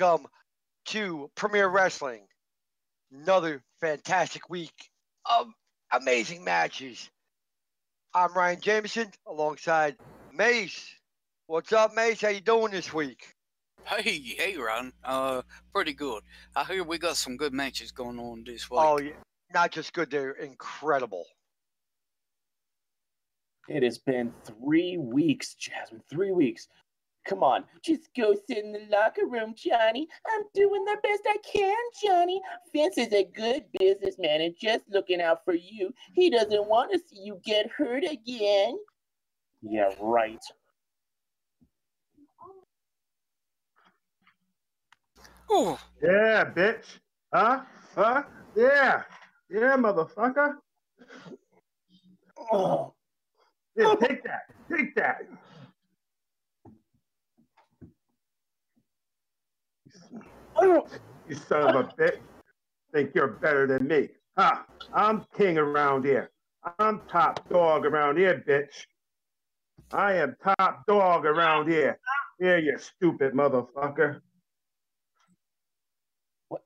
welcome to Premier Wrestling. Another fantastic week of amazing matches. I'm Ryan Jameson alongside Mace. What's up, Mace? How you doing this week? Hey, Ryan. Pretty good. I hear we got some good matches going on this week. Oh, yeah. Not just good, they're incredible. It has been 3 weeks, Jasmine. 3 weeks. Come on, just go sit in the locker room, Johnny. I'm doing the best I can, Johnny. Vince is a good businessman and just looking out for you. He doesn't want to see you get hurt again. Yeah, right. Oh. Yeah, bitch. Huh? Yeah. Yeah, motherfucker. Oh. Yeah, take that. Take that. You son of a bitch. Think you're better than me. Huh? I'm king around here. I'm top dog around here, bitch. I am top dog around here. Yeah, you stupid motherfucker. What?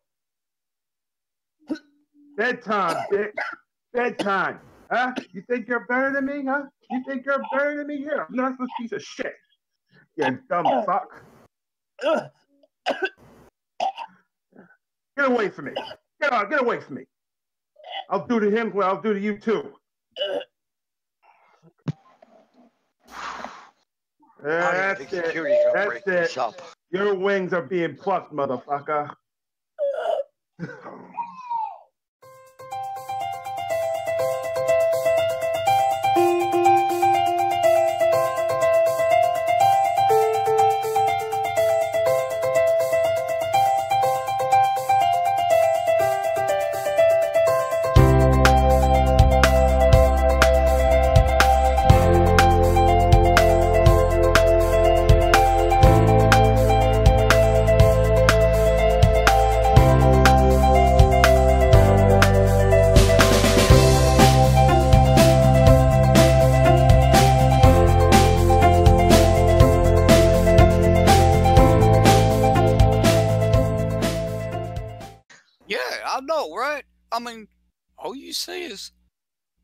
Bedtime, bitch. Bedtime. Huh? You think you're better than me, huh? You think you're better than me? Here, I'm not supposed to piece of shit. You dumb fuck. Get away from me. Get away from me. I'll do to him what I'll do to you, too. That's it. That's it. Your wings are being plucked, motherfucker.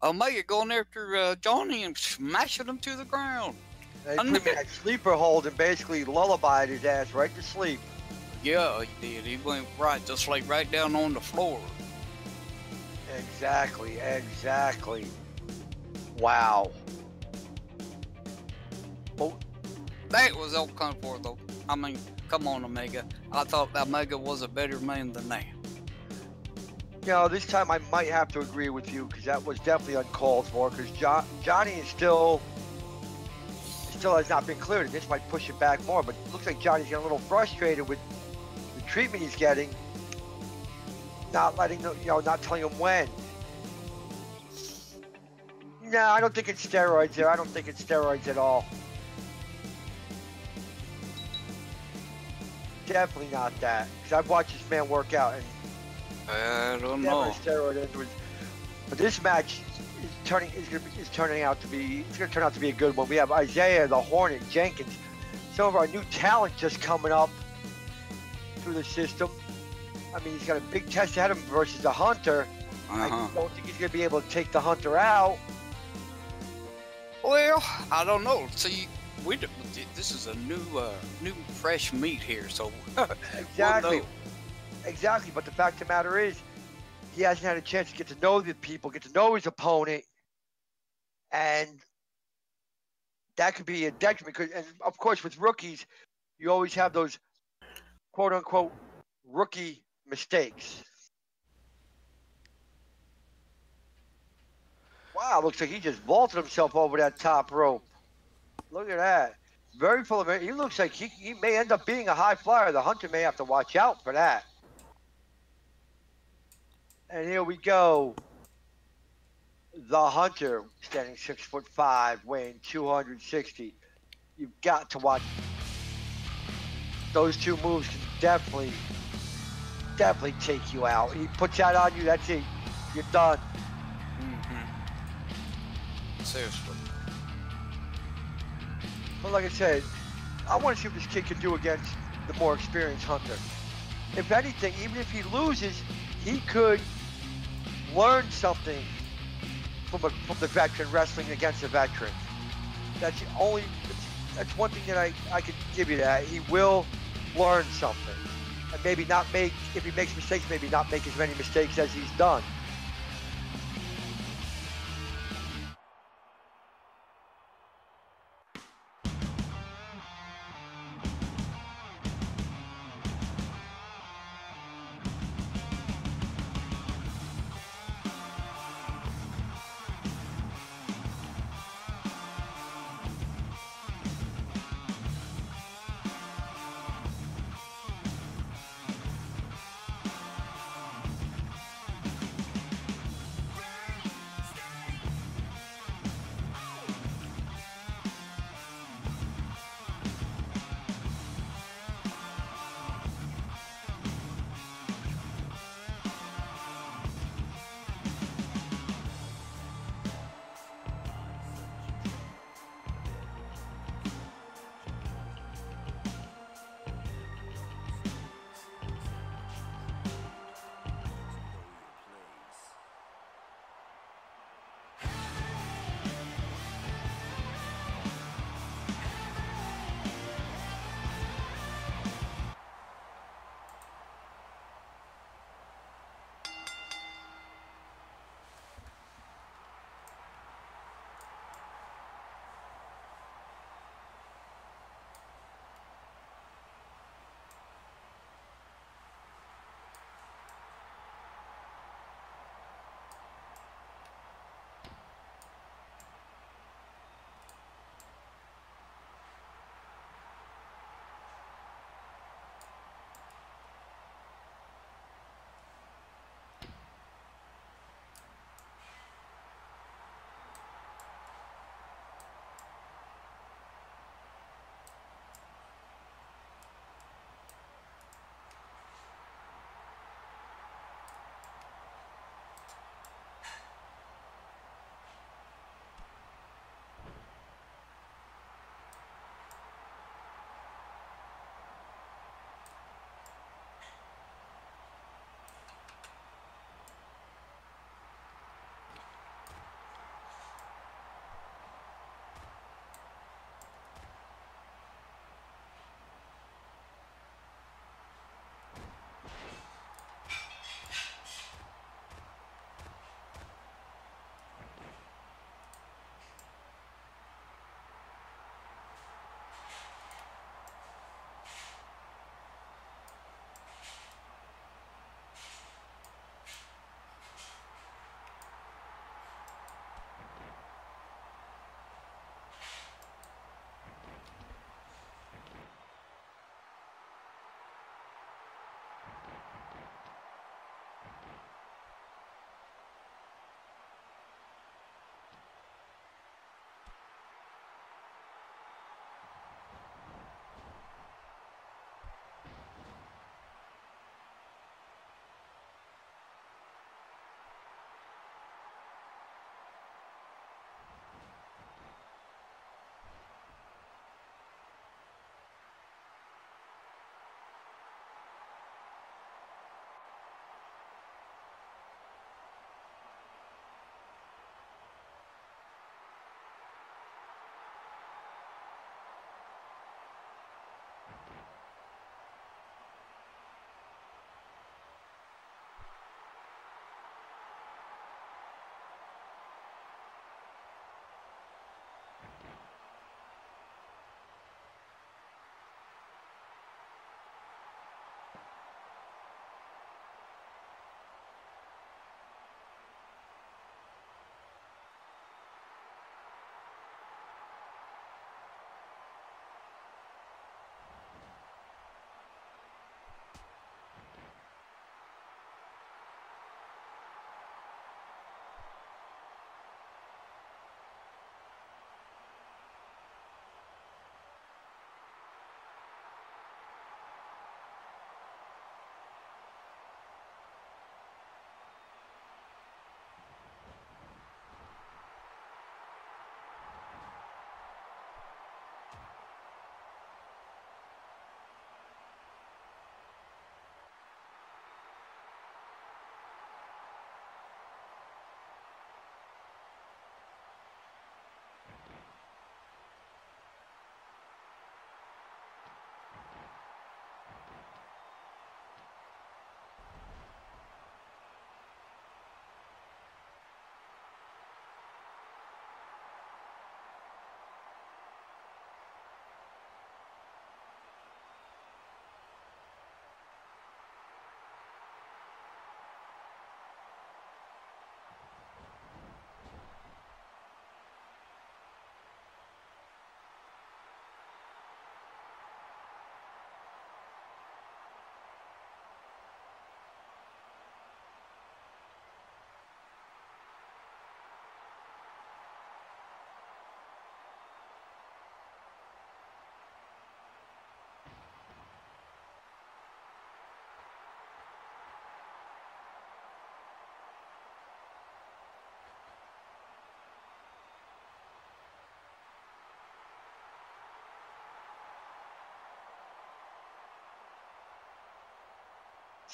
Omega going after Johnny and smashing him to the ground. They put that sleeper hold and basically lullabied his ass right to sleep. Yeah, he did. He went right to sleep, right down on the floor. Exactly, exactly. Wow. Well, that was all come for, though. I mean, come on, Omega. I thought Omega was a better man than that. You know, this time I might have to agree with you because that was definitely uncalled for. Because Johnny is still has not been cleared. This might push it back more, but it looks like Johnny's getting a little frustrated with the treatment he's getting. Not letting the, you know, not telling him when. No, I don't think it's steroids there. I don't think it's steroids at all. Definitely not that. Because I've watched this man work out and. I don't know. But this match is going to turn out to be a good one. We have Isaiah the Hornet Jenkins, some of our new talent just coming up through the system. I mean, he's got a big test ahead of him versus the Hunter. I don't think he's going to be able to take the Hunter out. Well, I don't know. See, this is a new fresh meat here, so exactly. Well, exactly, but the fact of the matter is, he hasn't had a chance to get to know the people, get to know his opponent, and that could be a detriment. And of course, with rookies, you always have those quote-unquote rookie mistakes. Wow, looks like he just vaulted himself over that top rope. Look at that. Very full of it. He looks like he may end up being a high flyer. The Hunter may have to watch out for that. And here we go. The Hunter, standing 6'5", weighing 260. You've got to watch. Those two moves can definitely take you out. He puts that on you. That's it. You're done. Mm-hmm. Seriously. But like I said, I want to see what this kid can do against the more experienced Hunter. If anything, even if he loses, he could learn something from the veteran wrestling against a veteran. That's the only, that's one thing that I could give you that. He will learn something. And maybe not make, if he makes mistakes, maybe not make as many mistakes as he's done.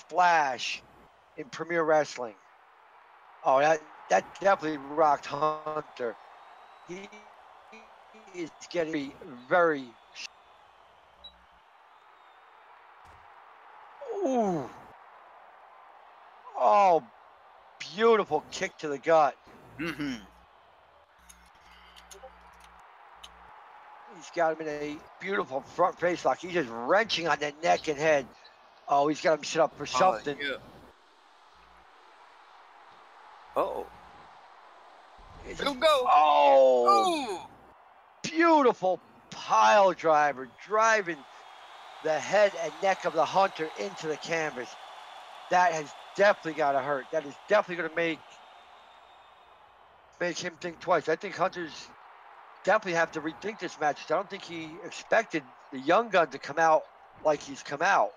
splash in Premier Wrestling. Oh, that definitely rocked Hunter. He is getting very. Ooh. Oh, beautiful kick to the gut. Mm-hmm. He's got him in a beautiful front face lock. He's just wrenching on that neck and head. Oh, he's got him set up for something. Yeah. Uh-oh. He'll go. Oh. Ooh. Beautiful pile driver, driving the head and neck of the Hunter into the canvas. That has definitely got to hurt. That is definitely going to make him think twice. I think Hunter's definitely have to rethink this match. I don't think he expected the young gun to come out like he's come out.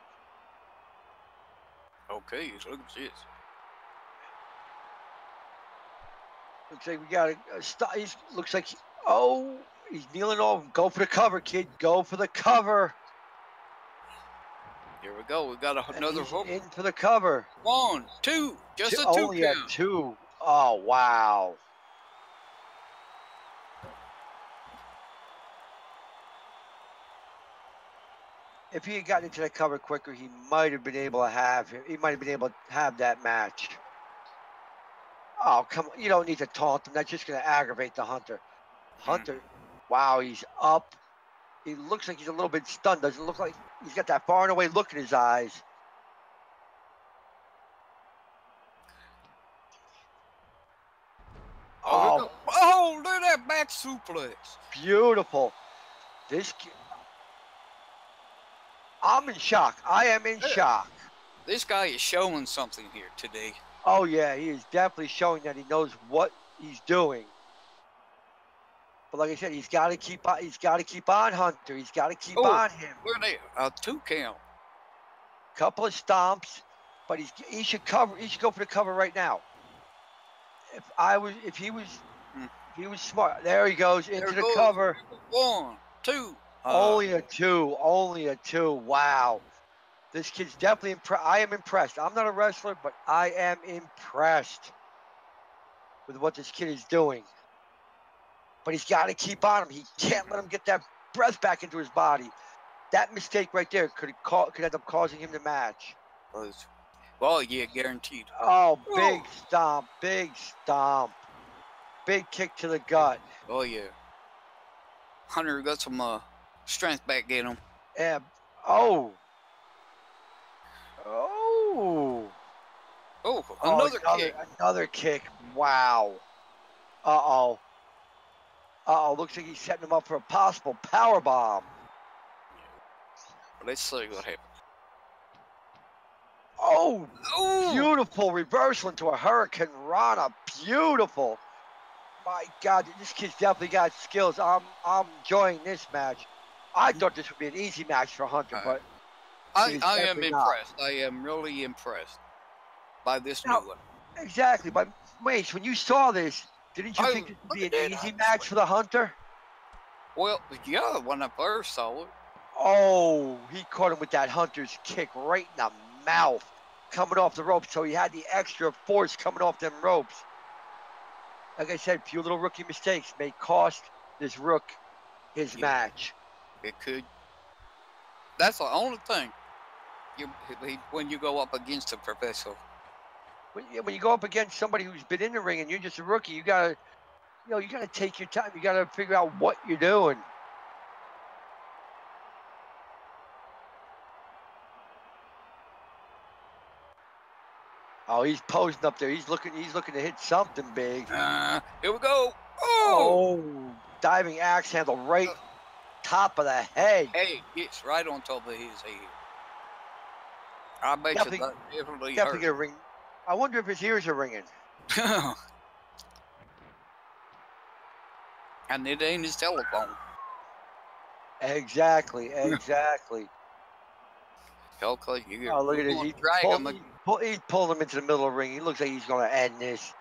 Okay, so look at this. Looks like we got a stop. Looks like, oh, he's kneeling over. Go for the cover, kid. Go for the cover. Here we go. We got another hook. In for the cover. One, two. Just a two only count. Only a two. Oh, wow. If he had gotten into that cover quicker, he might have been able to have him. He might have been able to have that match. Oh, come on. You don't need to taunt him. That's just going to aggravate the Hunter. Hunter, wow, he's up. He looks like he's a little bit stunned. Doesn't look like he's got that far and away look in his eyes. Oh, oh, look at that back suplex. Beautiful. This, I'm in shock. I am in shock. This guy is showing something here today. Oh, yeah, he is definitely showing that he knows what he's doing. But like I said, he's got to keep on Hunter. He's got to keep on him. We're there. A two count. Couple of stomps, but he should go for the cover right now. If he was smart. There he goes into the cover. One, two. Only a two. Only a two. Wow. This kid's definitely impressed. I am impressed. I'm not a wrestler, but I am impressed with what this kid is doing. But he's got to keep on him. He can't let him get that breath back into his body. That mistake right there could end up causing him the match. Well, yeah, guaranteed. Oh, big stomp, big stomp. Big kick to the gut. Oh, yeah. Hunter got some strength back in him. Yeah. Oh. Oh. Oh, another kick. Another kick. Wow. Uh-oh. Uh-oh, looks like he's setting him up for a possible power bomb. Let's see what happens. Oh, ooh. Beautiful reversal into a Hurricane Rana. Beautiful. My God, this kid's definitely got skills. I'm enjoying this match. I thought this would be an easy match for Hunter, but I am impressed. I am really impressed by this new one. Exactly, but Mace, when you saw this, didn't you think it would be an easy match for the Hunter? Well, yeah, when I first saw it. Oh, he caught him with that Hunter's kick right in the mouth, coming off the ropes, so he had the extra force coming off them ropes. Like I said, a few little rookie mistakes may cost this Rook his match. It could. That's the only thing when you go up against a professional. When you go up against somebody who's been in the ring and you're just a rookie, you gotta take your time. You gotta figure out what you're doing. Oh, he's posing up there. He's looking to hit something big. Here we go. Oh, diving axe handle right top of the head. Hey, it's right on top of his head. I bet you that definitely hurt. Gonna ring. I wonder if his ears are ringing. And it ain't his telephone. Exactly. Oh, look at this. He pulled him into the middle of the ring. He looks like he's going to end this.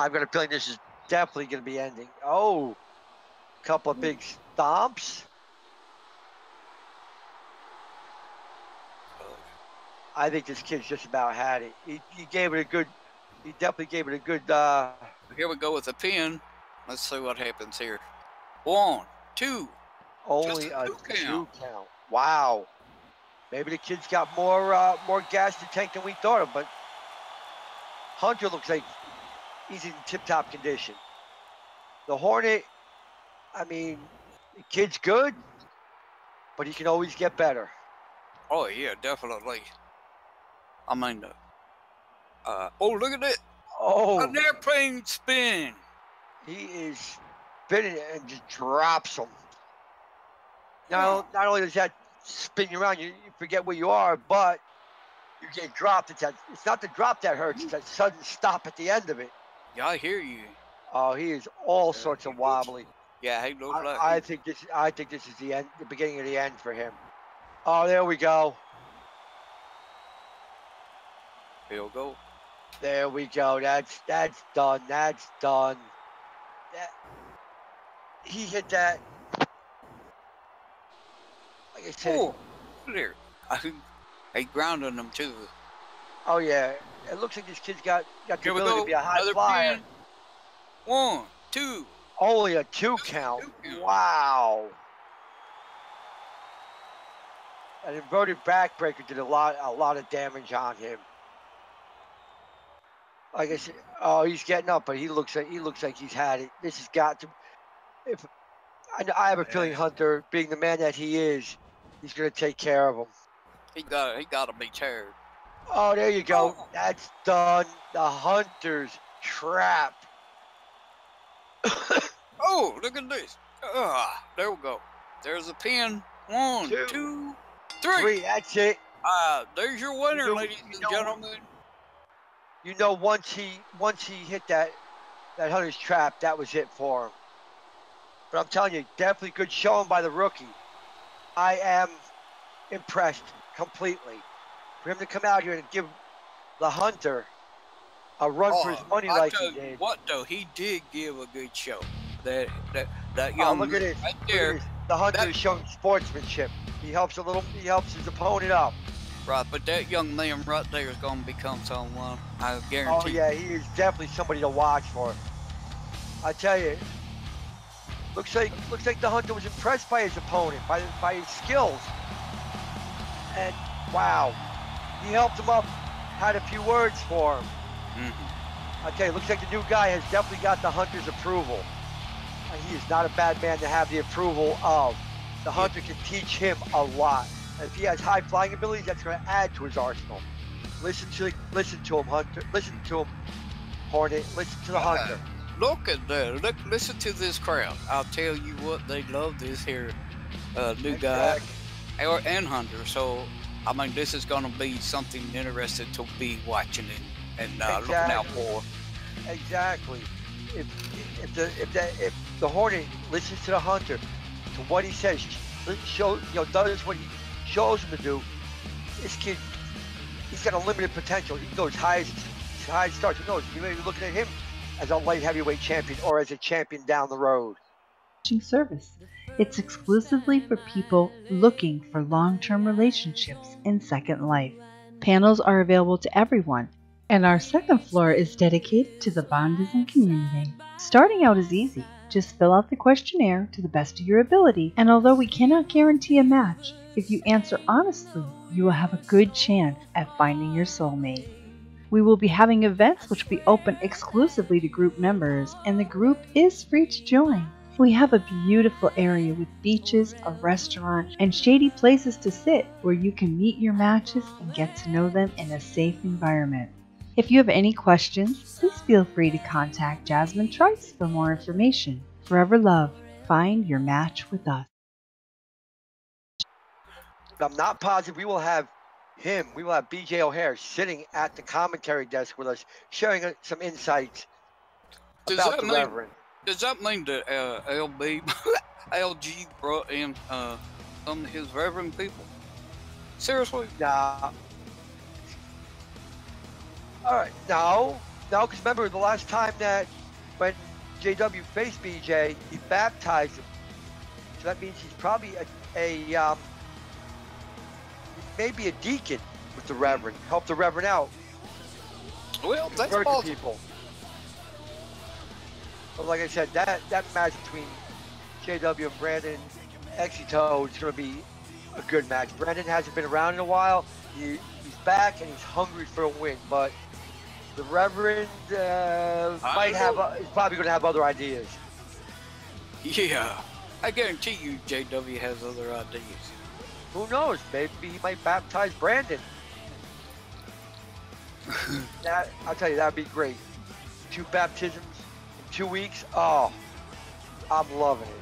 I've got a feeling this is definitely going to be ending. Oh, a couple of big stomps. I think this kid's just about had it. He gave it a good, he definitely gave it a good. Here we go with a pin. Let's see what happens here. 1, 2. Only a two count. Wow. Maybe the kid's got more more gas to tank than we thought of, but Hunter looks like he's in tip-top condition. The Hornet, I mean, the kid's good, but he can always get better. Oh, yeah, definitely. I mean, oh, look at it. Oh. An airplane spin. He is spinning it and just drops him. Now, not only does that spin you around, you forget where you are, but you get dropped. It's not the drop that hurts. It's that sudden stop at the end of it. Yeah, I hear you. Oh, he is all sorts of wobbly. Yeah, he looks like. I think this is the end, the beginning of the end for him. Oh, there we go. He'll go. There we go. That's done. That's done. He hit that. Like I said. Oh, there. He grounded him too. Oh yeah. It looks like this kid's got the ability to be a high flyer. Pin. 1, 2. Only a two count. Wow. An inverted backbreaker did a lot of damage on him. Like I said, oh, he's getting up, but he looks like he's had it. This has got to. I have a feeling Hunter, being the man that he is, he's gonna take care of him. He got to be teared. Oh, there you go. Oh. That's done. The Hunter's trap. Oh, look at this. There we go. There's a pin. 1, 2, 3. That's it. There's your winner, ladies and gentlemen. You know, once he hit that Hunter's trap, that was it for him. But I'm telling you, definitely good showing by the rookie. I am impressed completely. For him to come out here and give the Hunter a run for his money like he did. What though? He did give a good show. That young look at it right there. Look at this. The Hunter is showing sportsmanship. He helps his opponent up. Right, but that young man right there is going to become someone. I guarantee. Oh yeah, he is definitely somebody to watch for. I tell you, looks like the Hunter was impressed by his opponent, by his skills. And wow, he helped him up. Had a few words for him. Mm-hmm. I tell you, looks like the new guy has definitely got the Hunter's approval. And he is not a bad man to have the approval of. The Hunter can teach him a lot. And if he has high flying abilities, that's going to add to his arsenal. Listen to him, Hunter. Listen to him, Hornet. Listen to the Hunter. Look at that. Listen to this crowd. I'll tell you what, they love this here new guy and Hunter. So, I mean, this is going to be something interesting to be watching and looking out for. Exactly. If the Hornet listens to the Hunter, to what he says, does what he shows him to do, this kid, he's got a limited potential. He can go as high as it starts. Who knows? You may be looking at him as a light heavyweight champion or as a champion down the road. Service. It's exclusively for people looking for long-term relationships in Second Life. Panels are available to everyone, and our second floor is dedicated to the bondism community. Starting out is easy. Just fill out the questionnaire to the best of your ability, and although we cannot guarantee a match, if you answer honestly, you will have a good chance at finding your soulmate. We will be having events which will be open exclusively to group members, and the group is free to join. We have a beautiful area with beaches, a restaurant, and shady places to sit where you can meet your matches and get to know them in a safe environment. If you have any questions, please feel free to contact Jasmine Troyce for more information. Forever love, find your match with us. I'm not positive we will have him. We will have B.J. O'Hare sitting at the commentary desk with us, sharing some insights about the Reverend. Does that mean that LG brought in some of his Reverend people? Seriously? Nah. All right, no, because remember the last time that when J.W. faced B.J., he baptized him. So that means he's probably maybe a deacon. with the Reverend. Help the Reverend out. Well, that's all people. But like I said, that match between J.W. and Brandon Exito is going to be a good match. Brandon hasn't been around in a while. He's back and he's hungry for a win, but the Reverend is probably going to have other ideas. Yeah, I guarantee you J.W. has other ideas. Who knows? Maybe he might baptize Brandon. I'll tell you, that'd be great. 2 baptisms in 2 weeks. Oh, I'm loving it.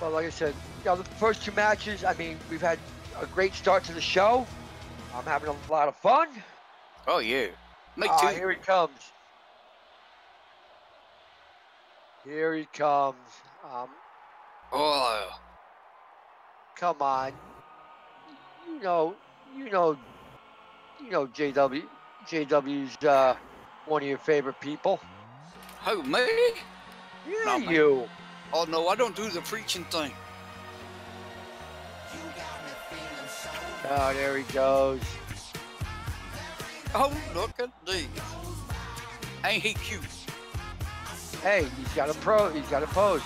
But like I said, you know, the first 2 matches, I mean, we've had a great start to the show. I'm having a lot of fun. Oh, yeah. Make 2. Here he comes. Here he comes. Oh. Come on. You know J.W. J.W.'s one of your favorite people. Who, me? Yeah, not you. Me. Oh, no, I don't do the preaching thing. Oh, there he goes. Oh, look at these. Ain't he cute? Hey, he's got a pose.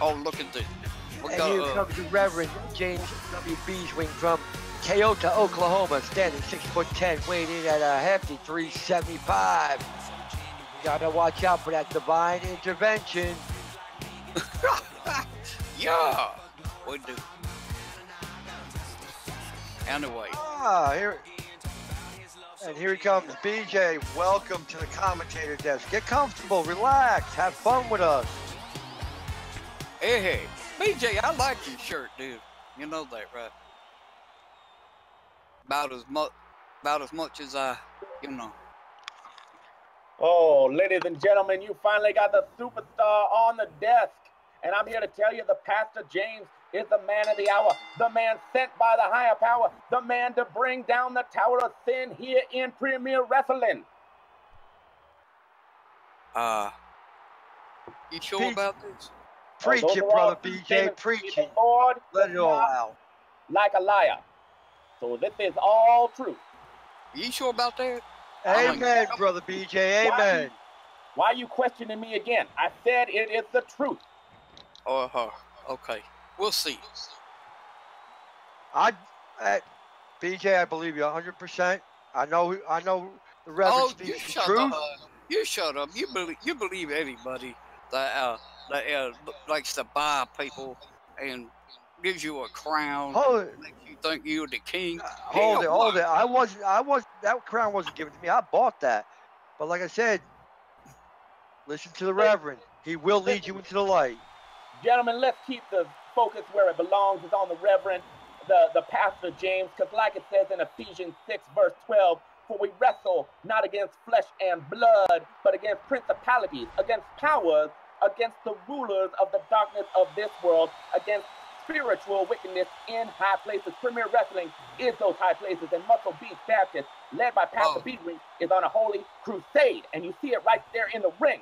Oh, look at this. And here comes the Reverend James W. Beeswing from Kayota, Oklahoma, standing 6'10", weighing in at a hefty 375. Gotta watch out for that divine intervention. Yeah, we do. Anyway. Ah, here he comes, B.J. Welcome to the commentator desk. Get comfortable, relax, have fun with us. Hey, B.J., I like your shirt, dude. You know that, right? About as much as I, you know. Oh, ladies and gentlemen, you finally got the superstar on the desk. And I'm here to tell you the Pastor James is the man of the hour, the man sent by the higher power, the man to bring down the tower of sin here in Premier Wrestling. You sure about this? Preach it, brother BJ, preach it. Lord, let it all out. Like a liar. So this is all truth. You sure about that? Amen, brother BJ, amen. Why are you questioning me again? I said it is the truth. Uh-huh, okay. We'll see. BJ, I believe you 100%. I know the Reverend speaks the truth. You shut up. You believe anybody that likes to buy people and gives you a crown. Hold it. Makes you think you're the king. Hold it. I wasn't. That crown wasn't given to me. I bought that. But like I said, listen to the Reverend. He will lead you into the light. Gentlemen, let's keep the focus where it belongs, is on the Reverend, the Pastor James, because like it says in Ephesians 6, verse 12, for we wrestle not against flesh and blood, but against principalities, against powers, against the rulers of the darkness of this world, against spiritual wickedness in high places. Premier Wrestling is those high places, and Muscle Beast Baptist, led by Pastor Beeswing, is on a holy crusade, and you see it right there in the ring.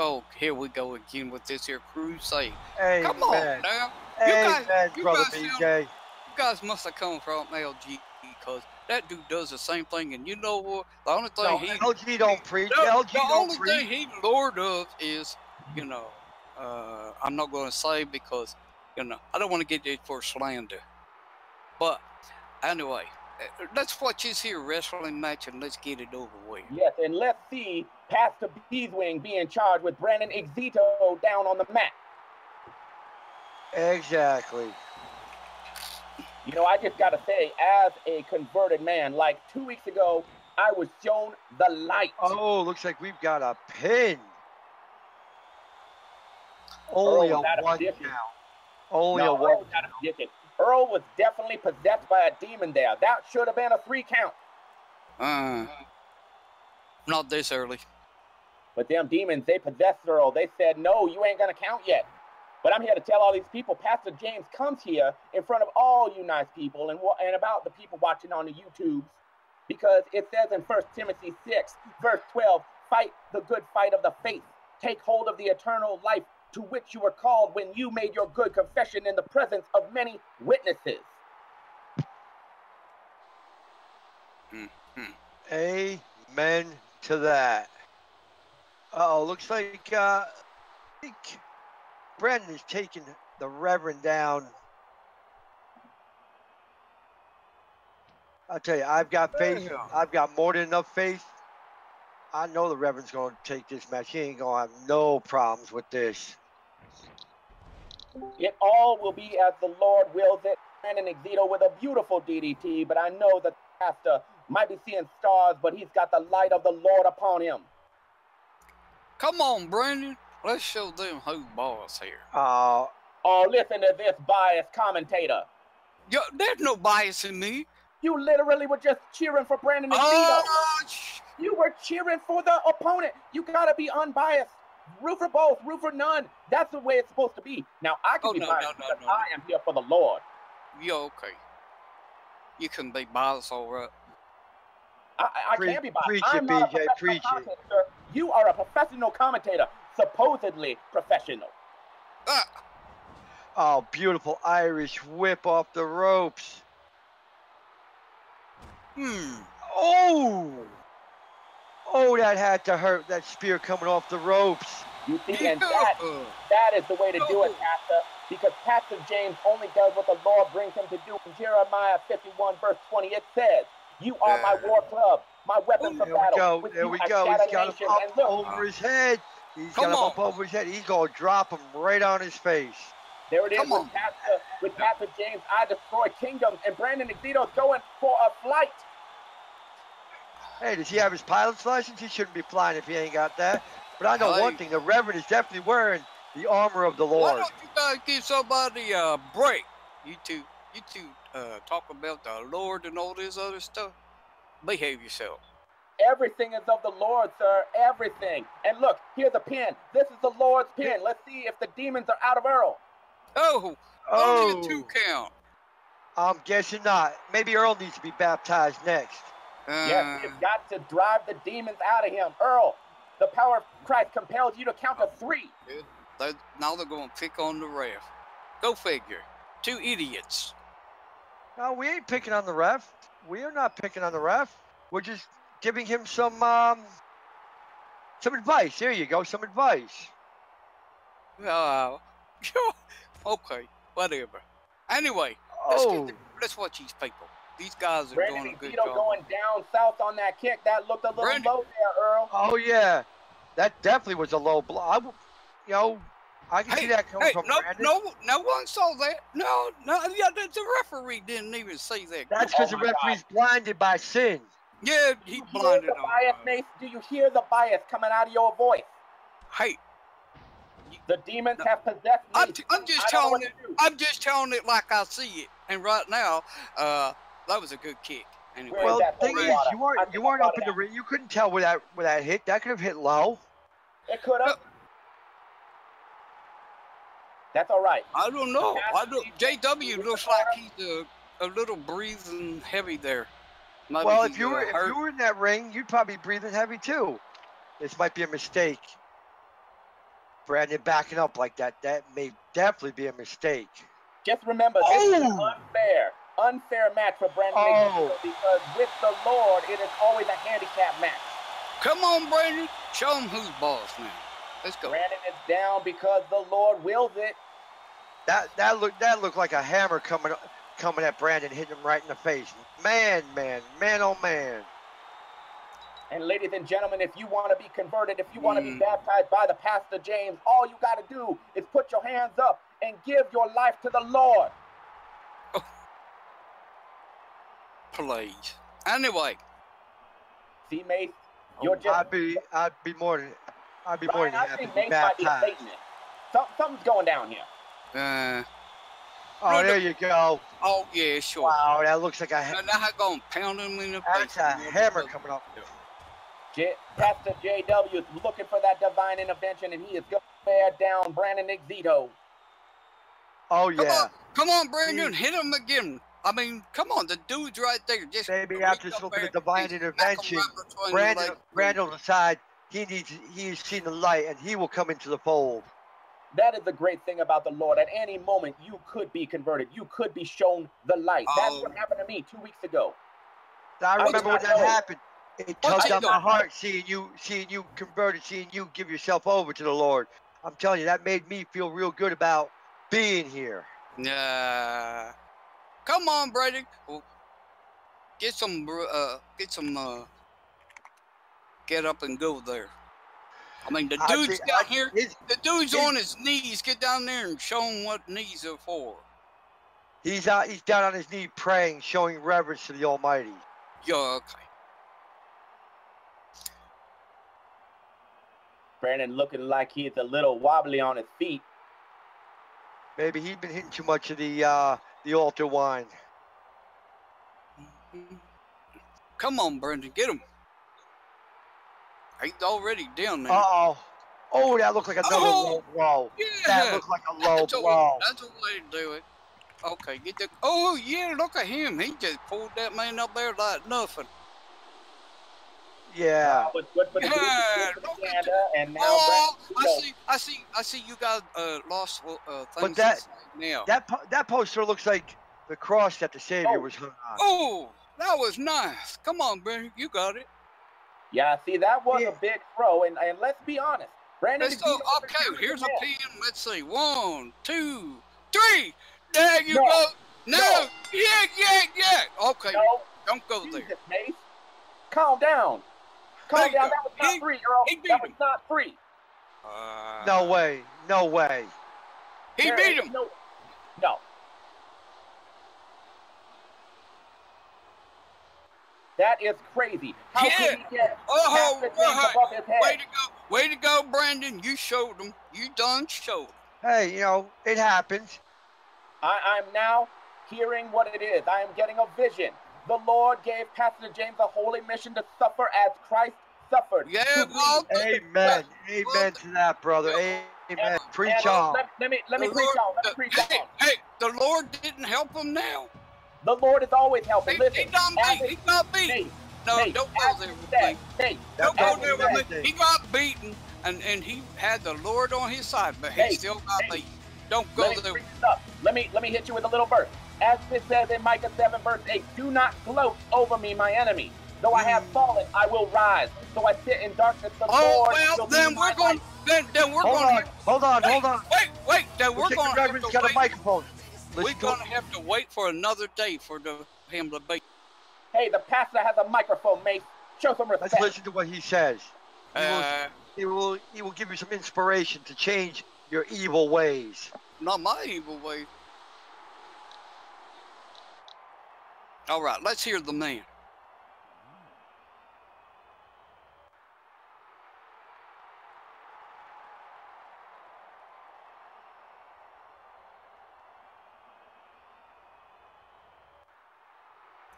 Oh, here we go again with this here crusade. Amen. Come on now. You guys must have come from LG, because that dude does the same thing, and you know what? The only thing LG don't preach. The only thing he lord of is, you know, I'm not going to say because, you know, I don't want to get it for slander. But anyway, let's watch this here wrestling match and let's get it over with. Yes, and let's see Pastor Beeswing being charged with Brandon Exito down on the mat. Exactly. You know, I just got to say, as a converted man, like 2 weeks ago, I was shown the light. Oh, looks like we've got a pin. Only a one down. Only a one down. Earl was definitely possessed by a demon there. That should have been a 3 count. Not this early. But them demons, they possessed Earl. They said, no, you ain't going to count yet. But I'm here to tell all these people, Pastor James comes here in front of all you nice people and about the people watching on the YouTubes, because it says in 1 Timothy 6, verse 12, fight the good fight of the faith. Take hold of the eternal life to which you were called when you made your good confession in the presence of many witnesses. Amen to that. Uh oh, looks like I think Brandon's taking the Reverend down. I'll tell you, I've got faith. I've got more than enough faith. I know the Reverend's going to take this match. He ain't going to have no problems with this. It all will be as the Lord wills it. Brandon Exito with a beautiful DDT, but I know that the pastor might be seeing stars, but he's got the light of the Lord upon him. Come on, Brandon. Let's show them who boss here. Oh, listen to this biased commentator. Yo, there's no bias in me. You literally were just cheering for Brandon Exito. You were cheering for the opponent. You gotta be unbiased. Root for both, root for none. That's the way it's supposed to be. Now I can be biased because I am here for the Lord. Yeah, okay. You can be biased, all right. I can be biased. Preach it, BJ. Preach it. You are a professional commentator, supposedly professional. Oh, beautiful Irish whip off the ropes. Oh, that had to hurt, that spear coming off the ropes. You think, and that is the way to do it, Pastor, because Pastor James only does what the Lord brings him to do. In Jeremiah 51, verse 20, it says, you are my war club, my weapons of battle. There we go. He's got him up over his head. He's got him up over his head. He's going to drop him right on his face. There it is with Pastor James. I destroy kingdoms, and Brandon Exito's going for a flight. Hey, does he have his pilot's license? He shouldn't be flying if he ain't got that. But I know one thing, the Reverend is definitely wearing the armor of the Lord. Why don't you guys give somebody a break? You two talk about the Lord and all this other stuff. Behave yourself. Everything is of the Lord, sir. Everything. And look, here's a pin. This is the Lord's pin. Let's see if the demons are out of Earl. Oh, only a 2 count. I'm guessing not. Maybe Earl needs to be baptized next. Yes, you've got to drive the demons out of him. Earl, the power of Christ compels you to count to 3. Now they're going to pick on the ref. Go figure. 2 idiots. No, we ain't picking on the ref. We are not picking on the ref. We're just giving him some advice. There you go, some advice. Okay, whatever. Anyway, let's watch these people. These guys are doing a good job. Going down south on that kick. That looked a little low there, Earl. Oh, yeah. That definitely was a low blow. I can see that coming from Brandon. No one saw that. No, the referee didn't even see that. That's because the referee's blinded by sin. Yeah, he's blinded. Do you hear the bias coming out of your voice? Hey. The demons have possessed me. I'm just telling it like I see it. And right now, that was a good kick. Anyway. Well, the thing is, you weren't up in the ring. You couldn't tell where that hit. That could have hit low. It could have. That's all right. I don't know. J.W. looks like he's a little breathing heavy there. Maybe if you were in that ring, you'd probably be breathing heavy too. This might be a mistake. Brandon backing up like that. That may definitely be a mistake. Just remember, this is unfair. Unfair match for Brandon Exito, because with the Lord, it is always a handicap match. Come on, Brandon. Show him who's boss now. Let's go. Brandon is down because the Lord wills it. That looked like a hammer coming at Brandon, hitting him right in the face. Man, oh man. And ladies and gentlemen, if you want to be converted, if you want to be baptized by the Pastor James, all you got to do is put your hands up and give your life to the Lord. Please. Anyway, see, Mace, you're I'd be more than happy to be baptized. Something's going down here. Oh, there you go. Oh yeah, sure. Wow, that looks like a hammer. Now I'm gonna pound him in the face. That's a hammer coming off. Pastor J.W. is looking for that divine intervention, and he is going to bear down Brandon Exito. Oh yeah. Come on, Brandon, hit him again. I mean, come on, the dude's right there. Just maybe after a little bit of divine intervention, Brandon will decide he's seen the light, and he will come into the fold. That is the great thing about the Lord. At any moment, you could be converted. You could be shown the light. That's what happened to me 2 weeks ago. I remember when that happened. It touched up my heart seeing you converted, seeing you give yourself over to the Lord. I'm telling you, that made me feel real good about being here. Nah. Come on, Brandon. Get up and go there. I mean, the dude's down here. The dude's on his knees. Get down there and show him what knees are for. He's down on his knee praying, showing reverence to the Almighty. Yeah, okay. Brandon looking like he's a little wobbly on his feet. Maybe he's been hitting too much of the altar wine. Come on, Brandon, get him. He's already down there. Uh-oh. Oh, that looked like another low blow. Yeah. That looked like a low blow. That's a way to do it. Okay, get the... Oh, yeah, look at him. He just pulled that man up there like nothing. Yeah. I see you guys lost things. But that poster looks like the cross that the Savior was hung on. Oh, that was nice. Come on, Brandon. You got it. Yeah, see, that was a big throw, and let's be honest. Brandon, okay, here's a pin. Let's see. 1, 2, 3. There you go. No. Yeah. Okay, don't go there. Mace. Calm down. Calm down. That was not free, Earl. That was not free. No way. No way. He beat him. No. That is crazy. How can he get above his head? Way to go. Way to go, Brandon. You showed him. You done showed him. Hey, you know, it happens. I'm now hearing what it is. I am getting a vision. The Lord gave Pastor James a holy mission to suffer as Christ suffered. Yeah, amen. Amen to that, brother. Amen. Preach on. Let me preach on. Let me preach on. Hey, the Lord didn't help him now. The Lord is always helping. Listen, he got beaten. No, don't go there with me. Don't go there with me. He got beaten, and he had the Lord on his side, but he still got beaten. Don't go there. Let me hit you with a little verse. As it says in Micah 7, verse 8, do not gloat over me, my enemy. Though I have fallen, I will rise. Though I sit in darkness, the Lord will be my light. Then we're going to... Hold on. Wait. Then we're going to have to wait. We're going to have to wait for another day for him to be. Hey, the pastor has a microphone, mate. Show some respect. Let's listen to what he says. He will give you some inspiration to change your evil ways. Not my evil ways. All right, let's hear the man.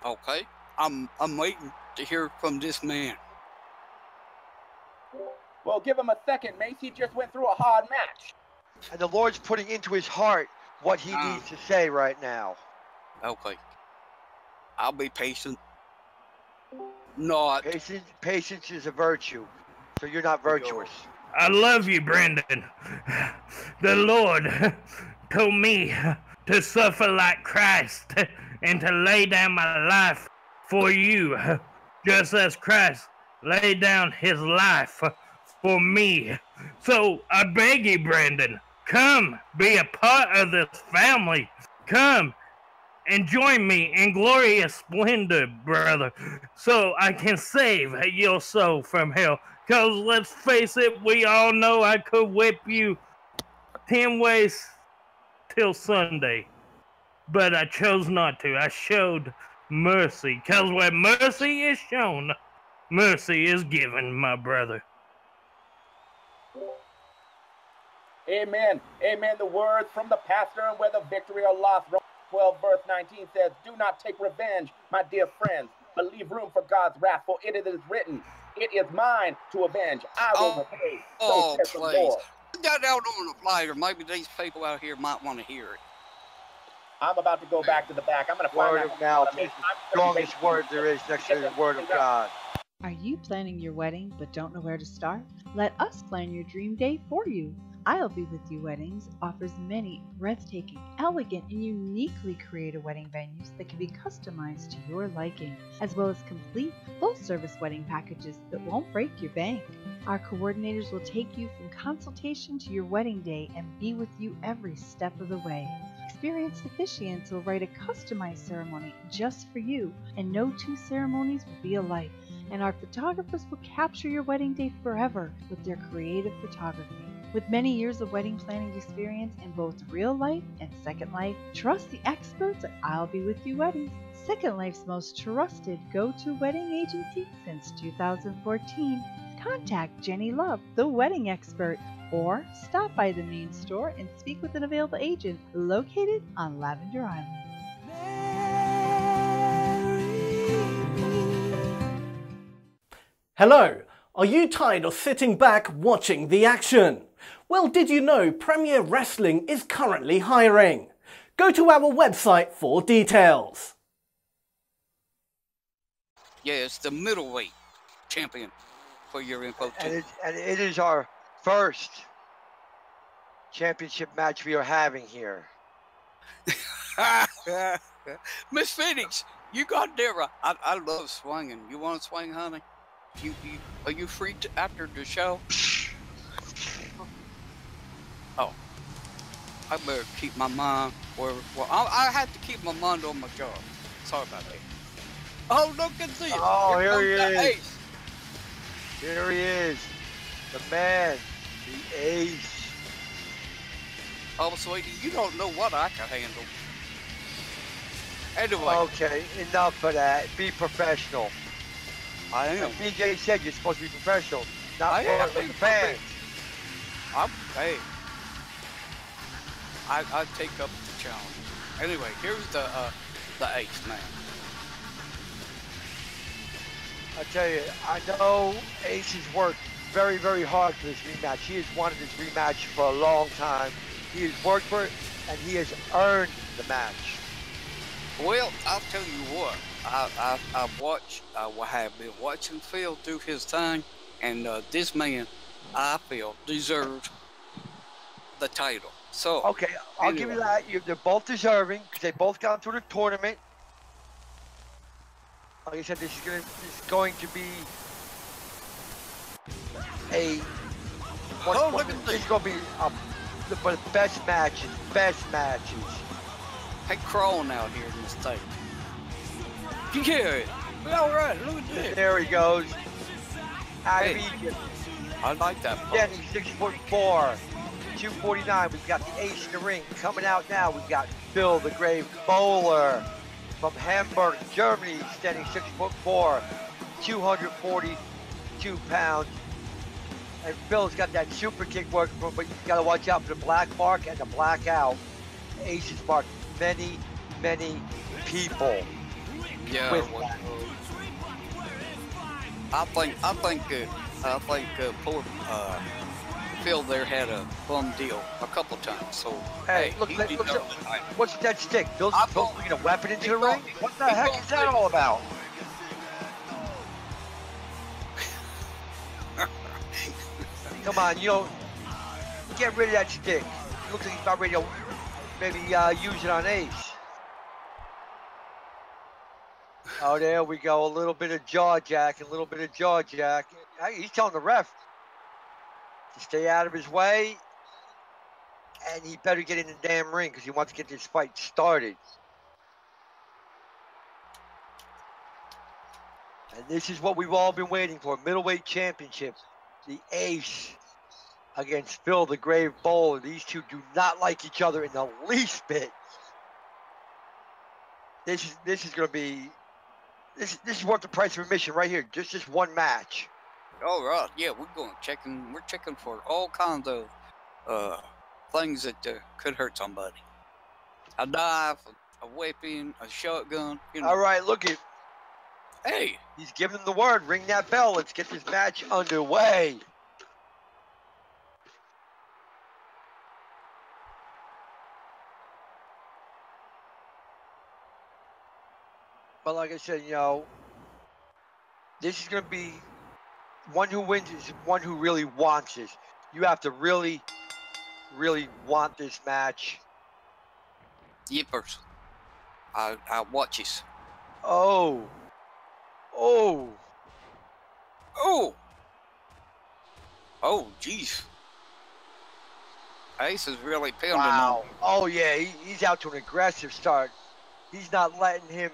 Okay, I'm waiting to hear from this man. Well, give him a second, Mace. He just went through a hard match. And the Lord's putting into his heart what he needs to say right now. Okay. I'll be patient. Not. Patience is a virtue. So you're not virtuous. I love you, Brandon. The Lord told me to suffer like Christ and to lay down my life for you, just as Christ laid down his life for me. So I beg you, Brandon, come be a part of this family. Come and join me in glorious splendor, brother, so I can save your soul from hell. Because let's face it, we all know I could whip you 10 ways till Sunday. But I chose not to. I showed mercy. Because where mercy is shown, mercy is given, my brother. Amen. Amen. The words from the pastor and whether victory or loss. 12 verse 19 says, do not take revenge, my dear friends, but leave room for God's wrath, for it is written, it is mine to avenge. I will repay. Oh, please. Put that out on the flyer. Maybe these people out here might want to hear it. I'm about to go back to the back. I'm going to find out. Word of mouth is the strongest word there is next to the word of God. Are you planning your wedding but don't know where to start? Let us plan your dream day for you. I'll Be With You Weddings offers many breathtaking, elegant, and uniquely creative wedding venues that can be customized to your liking, as well as complete, full-service wedding packages that won't break your bank. Our coordinators will take you from consultation to your wedding day and be with you every step of the way. Experienced officiants will write a customized ceremony just for you, and no two ceremonies will be alike. And our photographers will capture your wedding day forever with their creative photography. With many years of wedding planning experience in both real life and Second Life, trust the experts at I'll Be With You Weddings, Second Life's most trusted go-to wedding agency since 2014. Contact Jenny Love, the wedding expert, or stop by the main store and speak with an available agent located on Lavender Island. Hello! Are you tired of sitting back watching the action? Well, did you know Premier Wrestling is currently hiring? Go to our website for details. Yeah, it's the middleweight champion for your info. And it is our first championship match we are having here. Miss Phoenix, you got there. I love swinging. You want to swing, honey? You are you free after the show? Oh, I better keep my mind. I have to keep my mind on my job. Sorry about that. Oh, look at this! Oh, here he is. Here he is, the man, the ace. Oh, sweetie, you don't know what I can handle. Anyway. Okay, enough of that. Be professional. I am. BJ said you're supposed to be professional, not part of the fans. Hey, I take up the challenge. Anyway, here's the ace man. I tell you, I know Ace has worked very, very hard for this rematch. He has wanted this rematch for a long time. He has worked for it, and he has earned the match. Well, I'll tell you what. I have been watching Phil do his thing, and this man, I feel, deserved the title. So okay, I'll give you that. They're both deserving because they both got through the tournament. Like I said, this is going to be a. Oh, look at this! It's going to be the best matches. Best matches. Hey, crawling out here in this tape. Yeah, all right, look at this. There he goes. Hey, I like that. Yeah, he's 6'4", 249. We've got the ace in the ring. Coming out now, we've got Phil the Grave Bowler from Hamburg, Germany, standing 6'4", 242 pounds. And Phil's got that super kick working for him, but you've got to watch out for the black mark and the blackout. Ace's marked many, many people. Yeah, I think poor Phil there had a bum deal a couple times. So hey, look, what's that stick? Phil's looking a weapon into the ring. What the heck is that all about? Come on, you know, get rid of that stick. It looks like he's about ready to maybe use it on Ace. Oh, there we go. A little bit of jaw jack, a little bit of jaw jack. He's telling the ref to stay out of his way, and he better get in the damn ring because he wants to get this fight started. And this is what we've all been waiting for, middleweight championship. The ace against Phil the Grave Bowler. These two do not like each other in the least bit. This is going to be... This is worth the price of admission right here. Just one match. All right, yeah, we're going checking. We're checking for all kinds of things that could hurt somebody. A knife, a weapon, a shotgun. You know. All right, look at. Hey, he's giving them the word. Ring that bell. Let's get this match underway. But like I said, you know, this is going to be one who wins is one who really wants this. You have to really really want this match. Yippers. I watches. Oh. Oh. Oh. Oh, jeez. Ace is really pounding on. Oh, yeah. He's out to an aggressive start. He's not letting him.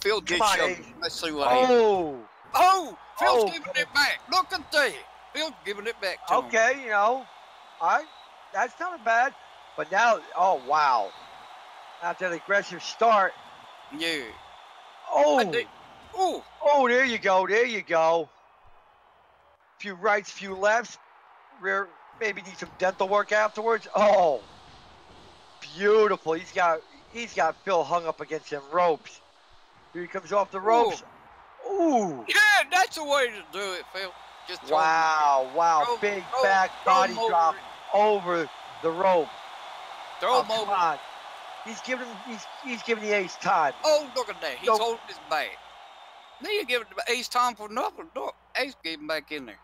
Phil did something. Let's see what happens. Oh. Oh. Phil's giving it back. Look and see. Phil's giving it back to him. Okay, you know. All right. That's not bad. But now, oh, wow. After an aggressive start. Yeah. Oh. Oh. Oh, there you go. There you go. Few rights, few lefts. Rear. Maybe need some dental work afterwards. Oh, beautiful. He's got Phil hung up against them ropes. Here he comes off the ropes. Ooh. Yeah, that's the way to do it, Phil. Just wow. Throw, big throw, back throw body drop over the rope. Throw him over. God. He's giving the ace time. Oh, look at that. He's holding his back. Now you're giving the ace time for nothing. Look, Ace gave him back in there.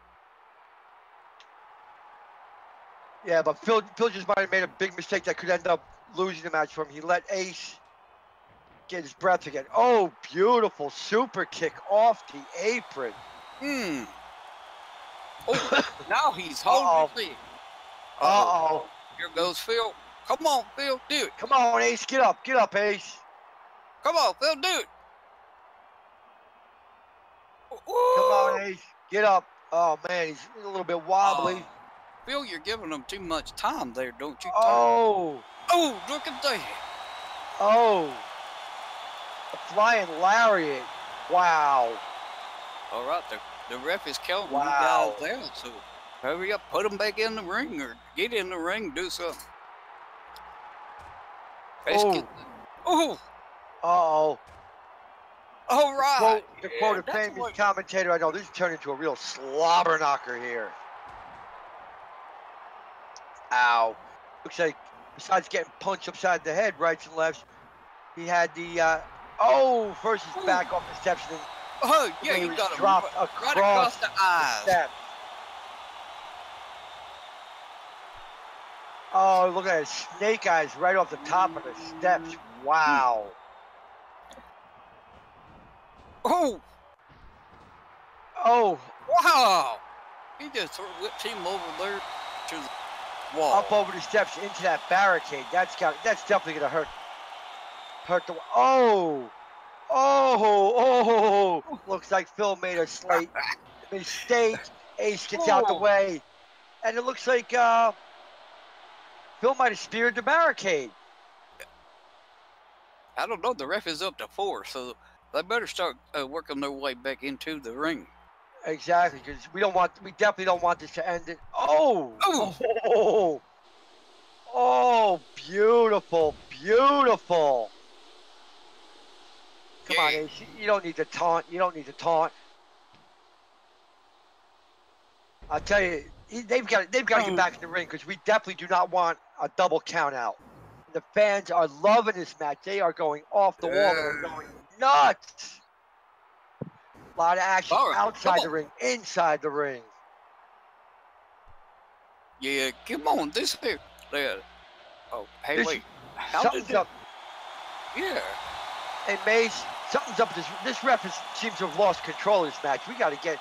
Yeah, but Phil just might have made a big mistake that could end up losing the match for him. He let Ace get his breath again. Oh, beautiful super kick off the apron. Hmm. Oh, now he's holding it. Uh-oh. Here goes Phil. Come on, Phil, do it. Come on, Ace, get up. Get up, Ace. Come on, Phil, do it. Ooh. Come on, Ace, get up. Oh, man, he's a little bit wobbly. Phil, you're giving them too much time there, don't you? Oh. Oh, look at that. Oh. A flying lariat. Wow. All right, the ref is counting you guys down, so hurry up, put them back in the ring or get in the ring, do something. Oh. Oh. Uh-oh. All right. To quote a famous commentator I know, this turned into a real slobber knocker here. Ow. Looks like, besides getting punched upside the head, rights and lefts, he had the, versus back off the steps. And oh, yeah, you got him. Dropped across the eyes. The oh, look at his snake eyes right off the top of the steps. Wow. Oh. Oh. Wow. He just sort of whipped him over there to the wall. Up over the steps into that barricade. That's definitely gonna hurt the. Oh! Looks like Phil made a slight mistake. Ace gets out the way, and it looks like Phil might have speared the barricade. I don't know. The ref is up to 4, so they better start working their way back into the ring. Exactly, because we definitely don't want this to end it. Oh, beautiful. Come on, Ace, you don't need to taunt. I'll tell you, they've got to get back in the ring because we definitely do not want a double count out. The fans are loving this match. They are going off the wall. They're going nuts. A lot of action outside the ring, inside the ring. Yeah, come on, this here. Oh, hey, wait. Something's up. Yeah. Hey, Mace, something's up. This ref seems to have lost control of this match. He's got to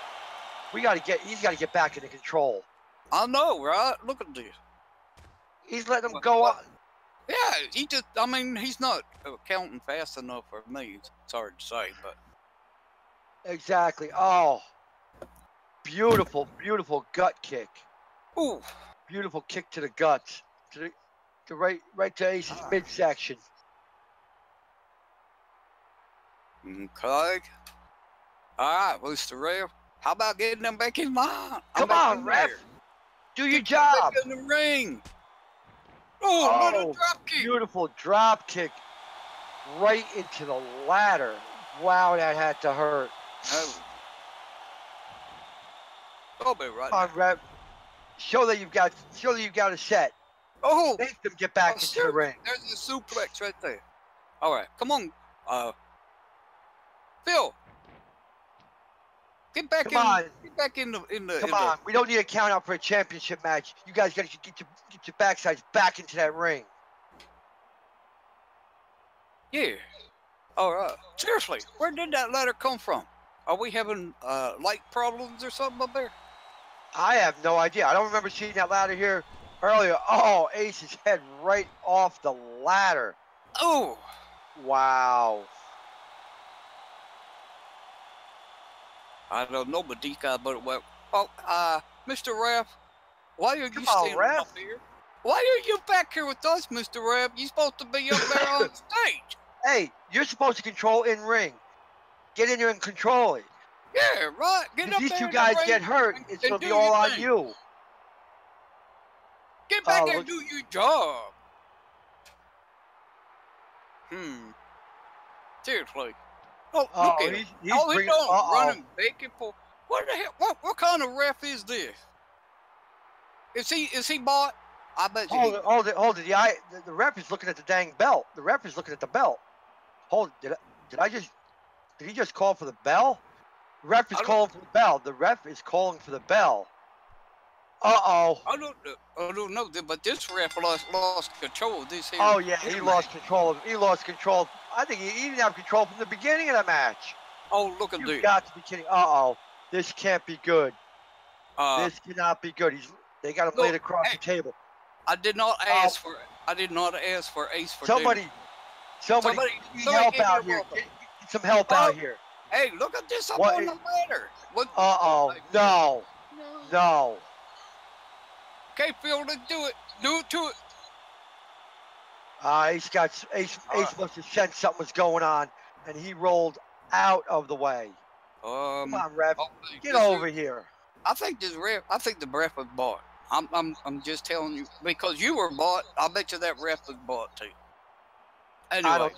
get back into control. I know, right? Look at this. He's letting them go up. Yeah, he's not counting fast enough for me. It's hard to say, but. Exactly. Oh, beautiful gut kick. Ooh, beautiful kick to the guts, to right to Ace's midsection. Okay. All right, who's the ref? How about getting them back in line? Come on, ref. Do your job. Back in the ring. Oh, little drop kick. Beautiful drop kick, right into the ladder. Wow, that had to hurt. I'll be right. Come on, ref. Show that you've got a set. Oh, make them get back into the ring. There's the suplex right there. All right, come on, Phil. Get back Come on. We don't need a count out for a championship match. You guys got to get your backsides back into that ring. Yeah. All right. Seriously, where did that ladder come from? Are we having light problems or something up there? I have no idea. I don't remember seeing that ladder here earlier. Oh, Ace's head right off the ladder. Oh. Wow. I don't know, Badika, but well, oh, Mr. Raff, why are you standing up here? Why are you back here with us, Mr. Raff? You're supposed to be up there on stage. Hey, you're supposed to control in ring. Get in there and control it. Yeah, right. Get up there. If these two guys get hurt, it's gonna be all on you. Get back and do your job. Seriously. Oh, look at him. Oh, he's running bacon for... What the hell? What kind of ref is this? Is he bought? I bet you... Hold it. The ref is looking at the dang belt. The ref is looking at the belt. Hold it. Did he just call for the bell? The ref is calling for the bell. The ref is calling for the bell. Uh-oh. I don't know, but this ref lost control of this here. Oh, yeah, he lost control of... He lost control. I think he didn't have control from the beginning of the match. Oh, look at this. You've got to be kidding. Uh-oh. This can't be good. This cannot be good. They got him laid across the table. I did not ask for... I did not ask for Ace for Somebody help out here. Get some help out here. Hey, look at this up on the ladder. Uh-oh. No. No. Okay, Phil, let's do it. Do it to it. Ace must have sensed something was going on, and he rolled out of the way. Come on, ref, get over here. I think the ref was bought. I'm just telling you because you were bought. I bet you that ref was bought too. Anyway. I don't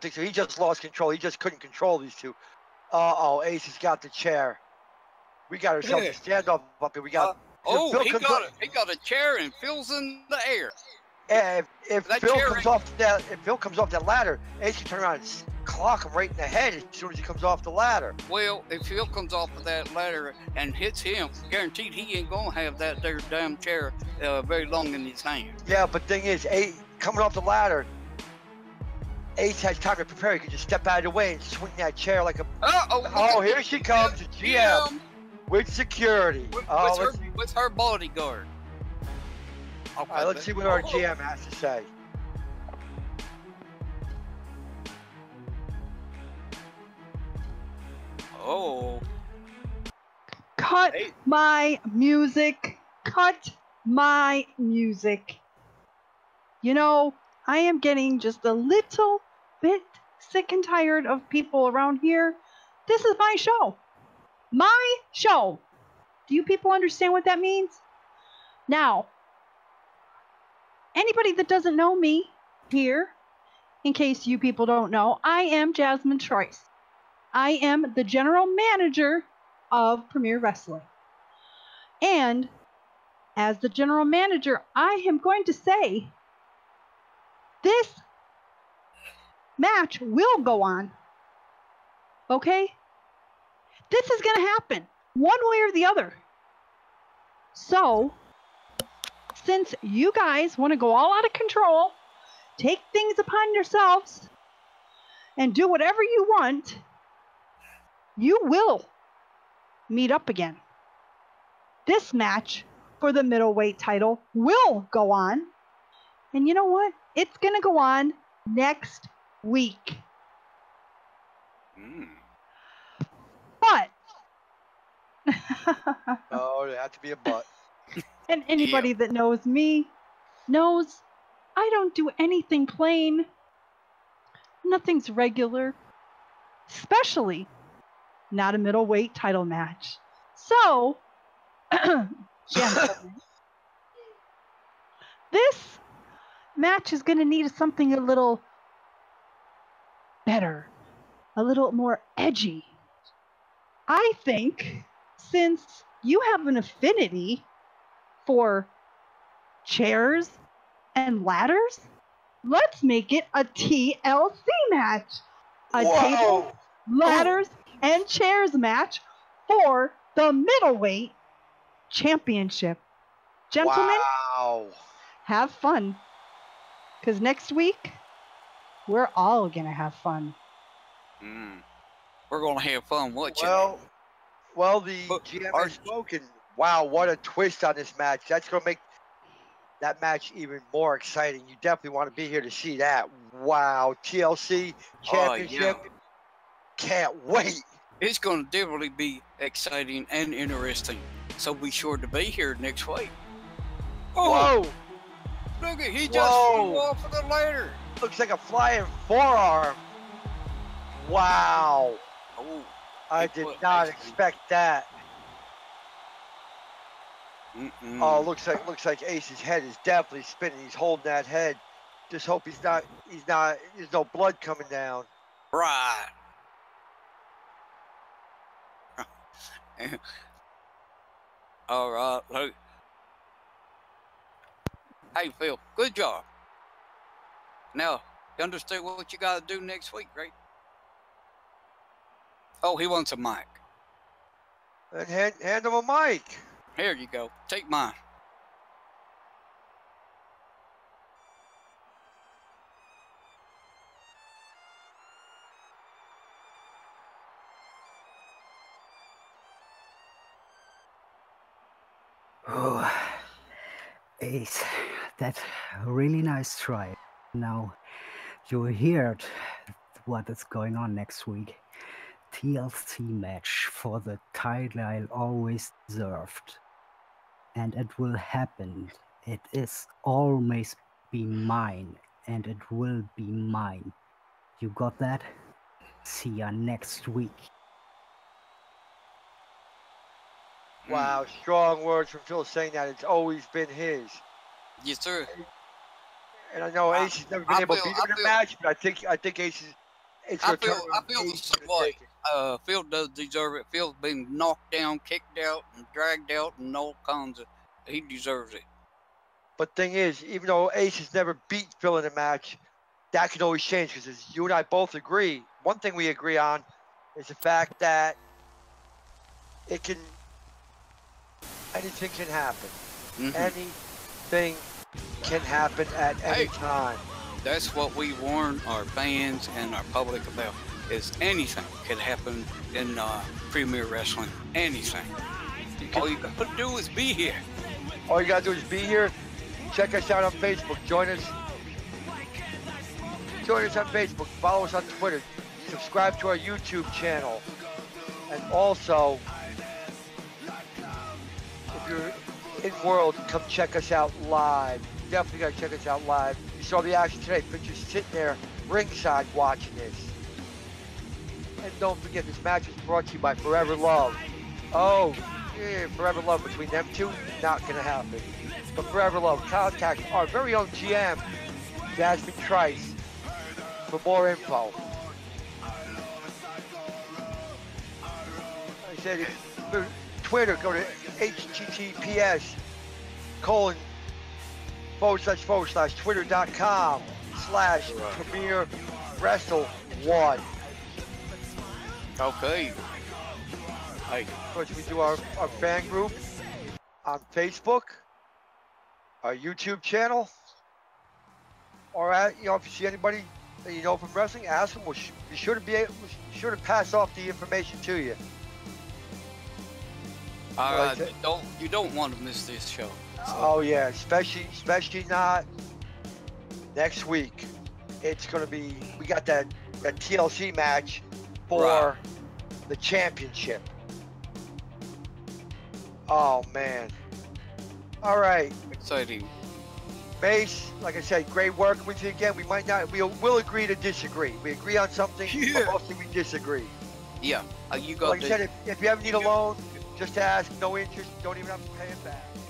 think so. He just lost control. He just couldn't control these two. Ace has got the chair. We got ourselves a standoff up here. We got. He got a chair and Phil's in the air. And if Phil comes off that ladder, Ace can turn around and clock him right in the head as soon as he comes off the ladder. Well, if Phil comes off of that ladder and hits him, guaranteed he ain't gonna have that there damn chair very long in his hand. Yeah, but thing is, Ace coming off the ladder, Ace has time to prepare. He can just step out of the way and swing that chair like a. Here she comes, the GM. With security. With her bodyguard. Okay, all right, let's see what our GM has to say. Oh. Cut my music. You know, I am getting just a little bit sick and tired of people around here. This is my show. My show. Do you people understand what that means? Now, anybody that doesn't know me here, in case you people don't know, I am Jasmine Troyce. I am the general manager of Premier Wrestling. And as the general manager, I am going to say this match will go on. Okay? This is going to happen one way or the other. So, since you guys want to go all out of control, take things upon yourselves, and do whatever you want, you will meet up again. This match for the middleweight title will go on. And you know what? It's going to go on next week. But it had to be a but. And anybody that knows me knows I don't do anything plain. Nothing's regular. Especially not a middleweight title match. So this match is gonna need something a little better, a little more edgy. I think since you have an affinity for chairs and ladders, let's make it a TLC match. A table, ladders, and chairs match for the middleweight championship. Gentlemen, wow. Have fun. Because next week, we're all going to have fun. Mm. We're going to have fun, won't you? Well, the GM has spoken. Wow, what a twist on this match. That's going to make that match even more exciting. You definitely want to be here to see that. Wow, TLC Championship. Oh, yeah. Can't wait. It's going to definitely be exciting and interesting. So be sure to be here next week. Oh, whoa. Look at he just flew off of the ladder. Looks like a flying forearm. Wow. Oh, I did not expect that. Mm-mm. Oh, looks like Ace's head is definitely spinning. He's holding that head. Just hope he's not there's no blood coming down. Right. All right, look. Hey, Phil, good job. Now, you understand what you got to do next week, right? Oh, he wants a mic. Then hand him a mic. Here you go. Take mine. Oh, Ace, that's a really nice try. Now, you heard what is going on next week. TLC match for the title I always deserved. And it will happen. It is always be mine. And it will be mine. You got that? See ya next week. Wow, strong words from Phil saying that it's always been his. Yes, sir. And I know Ace has never been able to beat him in a match, but I think Ace is. I feel the same way. Phil does deserve it. Phil's been knocked down, kicked out, and dragged out, and all kinds of. He deserves it. But thing is, even though Ace has never beat Phil in a match, that could always change because as you and I both agree, one thing we agree on is the fact that it can. Anything can happen. Mm-hmm. Anything can happen at any time. That's what we warn our fans and our public about, is anything can happen in Premier Wrestling. Anything. All you got to do is be here. All you got to do is be here. Check us out on Facebook. Join us. Join us on Facebook. Follow us on Twitter. Subscribe to our YouTube channel. And also, if you're in world, come check us out live. Definitely gotta check us out live. You saw the action today, but you're sitting there ringside watching this. And don't forget, this match is brought to you by Forever Love. Oh, yeah, Forever Love between them two, not gonna happen. But Forever Love, contact our very own GM, Jasmine Troyce, for more info. I said, Twitter, go to https://twitter.com/PremierWrestle1. Okay. Hey. Of course, we do our fan group on Facebook, our YouTube channel, or if you see anybody that you know from wrestling, ask them. We'll be sure to pass off the information to you. You don't want to miss this show. So. Oh yeah, especially not next week. It's gonna be we got that TLC match for the championship. Oh man! All right. Exciting. Mace, like I said, great work with you again. We might not. We will agree to disagree. We agree on something, but mostly we disagree. Yeah. You got. Like I said, if you ever need a loan. Just ask, no interest, don't even have to pay it back.